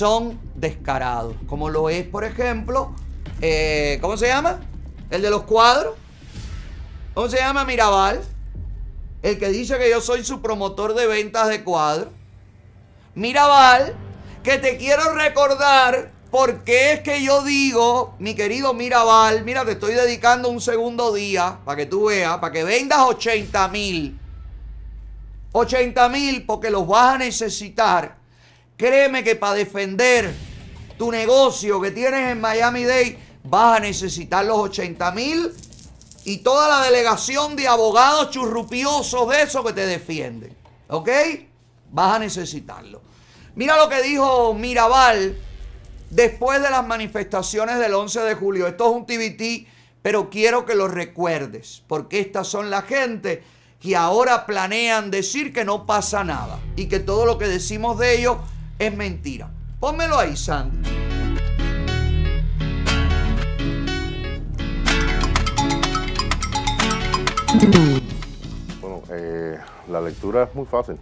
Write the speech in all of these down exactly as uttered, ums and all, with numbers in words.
son descarados, como lo es, por ejemplo, eh, ¿cómo se llama? El de los cuadros. ¿Cómo se llama? Mirabal. El que dice que yo soy su promotor de ventas de cuadros. Mirabal, que te quiero recordar por qué es que yo digo, mi querido Mirabal, mira, te estoy dedicando un segundo día para que tú veas, para que vendas ochenta mil. ochenta mil porque los vas a necesitar. Créeme que para defender tu negocio que tienes en Miami-Dade vas a necesitar los ochenta mil y toda la delegación de abogados churrupiosos de esos que te defienden. ¿Ok? Vas a necesitarlo. Mira lo que dijo Mirabal después de las manifestaciones del once de julio. Esto es un T V T, pero quiero que lo recuerdes, porque estas son la gente que ahora planean decir que no pasa nada y que todo lo que decimos de ellos es mentira. Pónmelo ahí, Sandy. Bueno, eh, la lectura es muy fácil.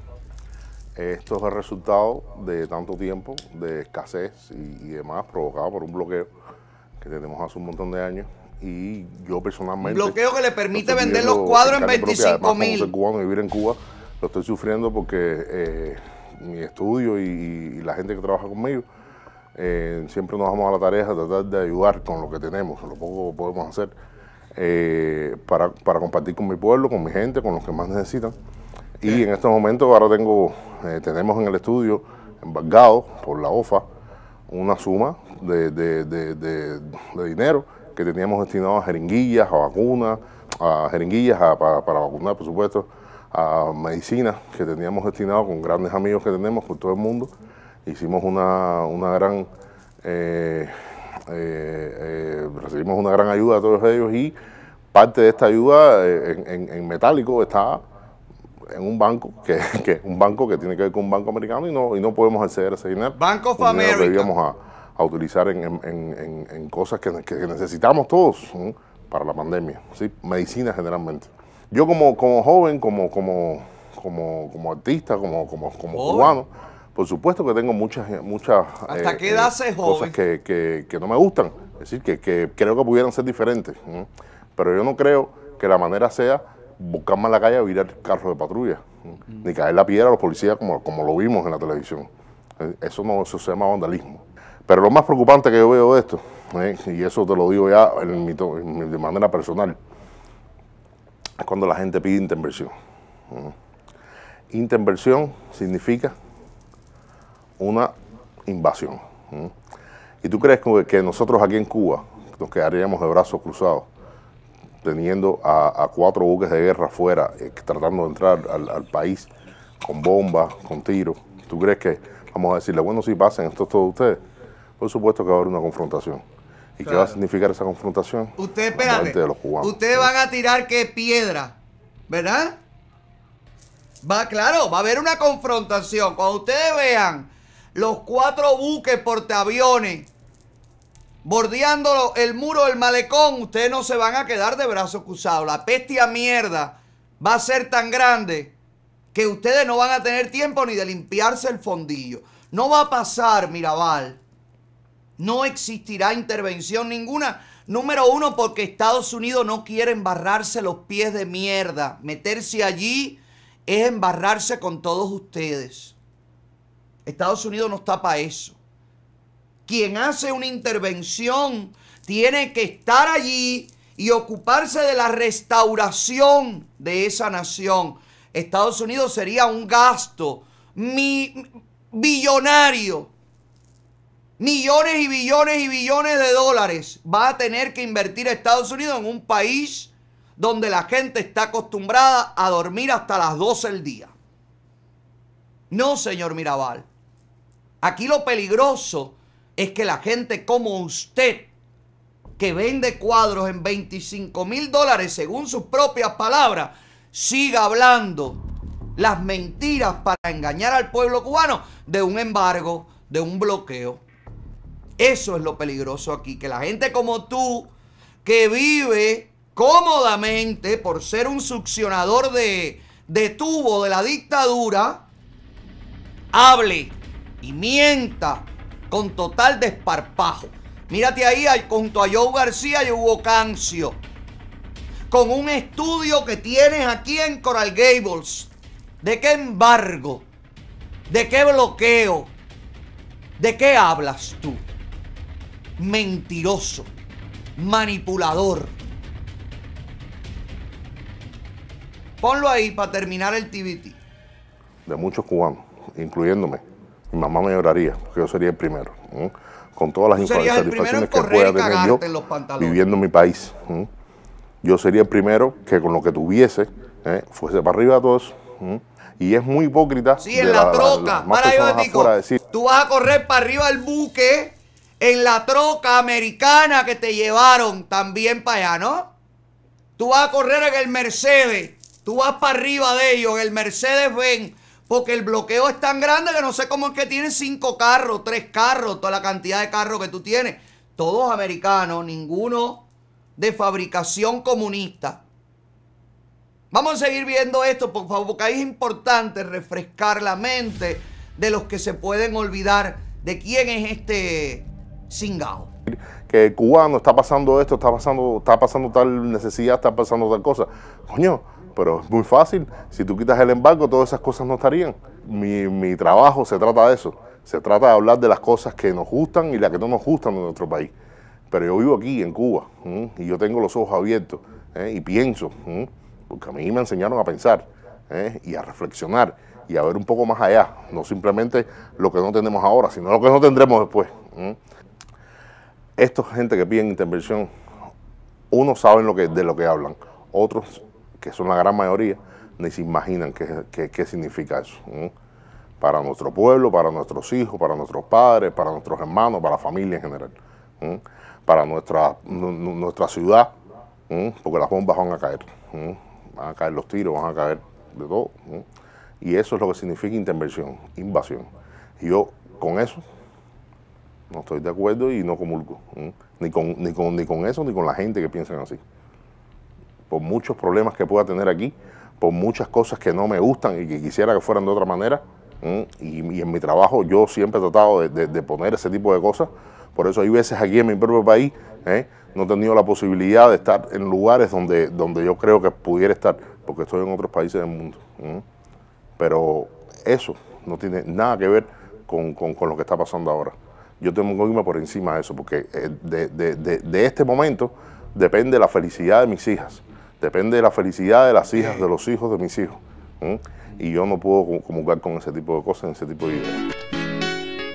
Esto es el resultado de tanto tiempo de escasez y, y demás provocado por un bloqueo que tenemos hace un montón de años. Y yo personalmente... Un bloqueo que le permite no vender los cuadros en veinticinco mil. Soy cubano y vivir en Cuba lo estoy sufriendo porque eh, mi estudio y, y la gente que trabaja conmigo eh, siempre nos vamos a la tarea de tratar de ayudar con lo que tenemos, lo poco que podemos hacer eh, para, para compartir con mi pueblo, con mi gente, con los que más necesitan. Y sí, en estos momentos ahora tengo, eh, tenemos en el estudio, embargado por la O F A, una suma de, de, de, de, de dinero que teníamos destinado a jeringuillas, a vacunas, a jeringuillas a, para, para vacunar, por supuesto, a medicinas que teníamos destinado con grandes amigos que tenemos por todo el mundo. Hicimos una, una gran, eh, eh, eh, recibimos una gran ayuda de todos ellos y parte de esta ayuda en, en, en metálico está en un banco, que, que un banco que tiene que ver con un banco americano y no, y no podemos acceder a ese dinero. Bank of America. Que íbamos a, a utilizar en, en, en, en cosas que, que necesitamos todos, ¿sí?, para la pandemia, ¿sí?, medicina generalmente. Yo como, como joven, como, como, como, como artista, como, como, como oh. cubano, por supuesto que tengo muchas, muchas ¿Hasta eh, qué edad eh, cosas que, que, que no me gustan, es decir, que, que creo que pudieran ser diferentes, ¿sí?, pero yo no creo que la manera sea buscar más la calle, virar carros de patrulla, ¿sí?, mm. ni caer la piedra a los policías como, como lo vimos en la televisión. Eso no, eso se llama vandalismo. Pero lo más preocupante que yo veo de esto, ¿eh?, y eso te lo digo ya en mi, en mi, de manera personal, es cuando la gente pide intervención. ¿Sí? Intervención significa una invasión. ¿Sí? ¿Y tú crees que nosotros aquí en Cuba nos quedaríamos de brazos cruzados teniendo a, a cuatro buques de guerra afuera, eh, tratando de entrar al, al país con bombas, con tiros? ¿Tú crees que vamos a decirle, bueno, si pasen, esto es todo ustedes? Por supuesto que va a haber una confrontación. ¿Y claro, qué va a significar esa confrontación? Ustedes, espérate, de los cubanos, ustedes, ¿sí?, van a tirar qué piedra, ¿verdad? Va, claro, va a haber una confrontación. Cuando ustedes vean los cuatro buques portaaviones bordeando el muro del malecón, ustedes no se van a quedar de brazos cruzados. La peste a mierda va a ser tan grande que ustedes no van a tener tiempo ni de limpiarse el fondillo. No va a pasar, Mirabal. No existirá intervención ninguna. Número uno, porque Estados Unidos no quiere embarrarse los pies de mierda. Meterse allí es embarrarse con todos ustedes. Estados Unidos no está para eso. Quien hace una intervención tiene que estar allí y ocuparse de la restauración de esa nación. Estados Unidos sería un gasto billonario. Millones y billones y billones de dólares va a tener que invertir Estados Unidos en un país donde la gente está acostumbrada a dormir hasta las doce del día. No, señor Mirabal. Aquí lo peligroso es que la gente como usted, que vende cuadros en veinticinco mil dólares, según sus propias palabras, siga hablando las mentiras para engañar al pueblo cubano de un embargo, de un bloqueo. Eso es lo peligroso aquí, que la gente como tú, que vive cómodamente por ser un succionador de, de tubo de la dictadura, hable y mienta con total desparpajo. Mírate ahí junto a Joe García y Hugo Cancio, con un estudio que tienes aquí en Coral Gables. ¿De qué embargo? ¿De qué bloqueo? ¿De qué hablas tú? Mentiroso, manipulador. Ponlo ahí para terminar el T V T. De muchos cubanos, incluyéndome. Mi mamá me lloraría, porque yo sería el primero. ¿Mm? Con todas las insatisfacciones que pueda tener yo viviendo en mi país. ¿Mm? Yo sería el primero que con lo que tuviese, ¿eh? fuese para arriba a todos. ¿Mm? Y es muy hipócrita. Sí, en la, la troca. Para yo te digo, decir, tú vas a correr para arriba el buque en la troca americana que te llevaron también para allá, ¿no? Tú vas a correr en el Mercedes. Tú vas para arriba de ellos, en el Mercedes Benz. Porque el bloqueo es tan grande que no sé cómo es que tienen cinco carros, tres carros, toda la cantidad de carros que tú tienes. Todos americanos, ninguno de fabricación comunista. Vamos a seguir viendo esto, por favor, porque ahí es importante refrescar la mente de los que se pueden olvidar de quién es este cingao. Que el cubano está pasando esto, está pasando, está pasando tal necesidad, está pasando tal cosa. Coño. Pero es muy fácil, si tú quitas el embargo, todas esas cosas no estarían. Mi, mi trabajo se trata de eso, se trata de hablar de las cosas que nos gustan y las que no nos gustan de nuestro país. Pero yo vivo aquí, en Cuba, ¿sí? y yo tengo los ojos abiertos, ¿eh? y pienso, ¿sí? porque a mí me enseñaron a pensar, ¿eh? y a reflexionar, y a ver un poco más allá, no simplemente lo que no tenemos ahora, sino lo que no tendremos después. ¿Sí? Esta gente que piden intervención, unos saben lo que, de lo que hablan, otros, que son la gran mayoría, ni se imaginan qué, qué, qué significa eso. ¿Mm? Para nuestro pueblo, para nuestros hijos, para nuestros padres, para nuestros hermanos, para la familia en general. ¿Mm? Para nuestra, nuestra ciudad, ¿Mm? porque las bombas van a caer. ¿Mm? Van a caer los tiros, van a caer de todo. ¿Mm? Y eso es lo que significa intervención, invasión. Y yo con eso no estoy de acuerdo y no comulgo. ¿Mm? Ni con, ni con, ni con eso, ni con la gente que piensan así. Por muchos problemas que pueda tener aquí, por muchas cosas que no me gustan y que quisiera que fueran de otra manera. Y, y en mi trabajo yo siempre he tratado de, de, de poner ese tipo de cosas. Por eso hay veces aquí en mi propio país, ¿eh? no he tenido la posibilidad de estar en lugares donde, donde yo creo que pudiera estar, porque estoy en otros países del mundo. ¿eh? Pero eso no tiene nada que ver con, con, con lo que está pasando ahora. Yo tengo que irme por encima de eso, porque de, de, de, de este momento depende la felicidad de mis hijas. Depende de la felicidad de las hijas, de los hijos de mis hijos. ¿Mm? Y yo no puedo comulgar con ese tipo de cosas, ese tipo de ideas.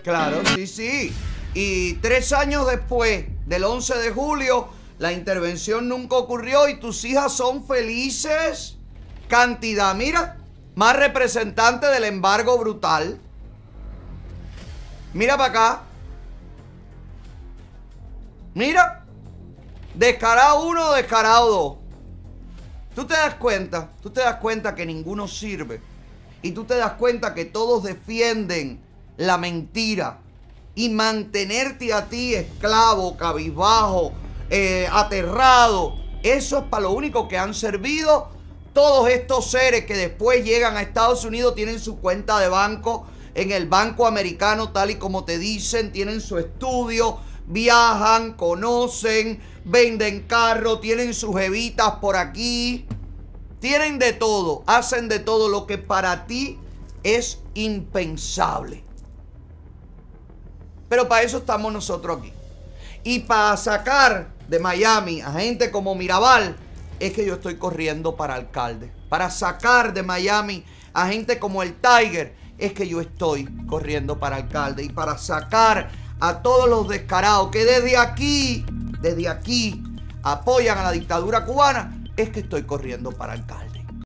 Claro, sí, sí. Y tres años después del once de julio, la intervención nunca ocurrió y tus hijas son felices. Cantidad, mira, más representante del embargo brutal. Mira para acá. Mira. Descarado uno, descarado dos. Tú te das cuenta, tú te das cuenta que ninguno sirve y tú te das cuenta que todos defienden la mentira y mantenerte a ti esclavo, cabizbajo, eh, aterrado. Eso es para lo único que han servido todos estos seres que después llegan a Estados Unidos, tienen su cuenta de banco en el banco americano tal y como te dicen, tienen su estudio, viajan, conocen, venden carro, tienen sus jevitas por aquí, tienen de todo, hacen de todo lo que para ti es impensable. Pero para eso estamos nosotros aquí. Y para sacar de Miami a gente como Mirabal, es que yo estoy corriendo para alcalde. Para sacar de Miami a gente como el Tiger, es que yo estoy corriendo para alcalde. Y para sacar a todos los descarados que desde aquí, desde aquí apoyan a la dictadura cubana, es que estoy corriendo para alcalde.